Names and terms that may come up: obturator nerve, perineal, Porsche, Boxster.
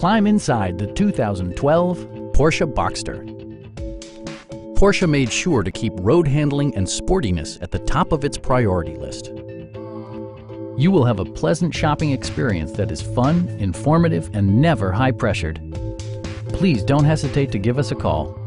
Climb inside the 2012 Porsche Boxster. Porsche made sure to keep road handling and sportiness at the top of its priority list. You will have a pleasant shopping experience that is fun, informative, and never high-pressured. Please don't hesitate to give us a call.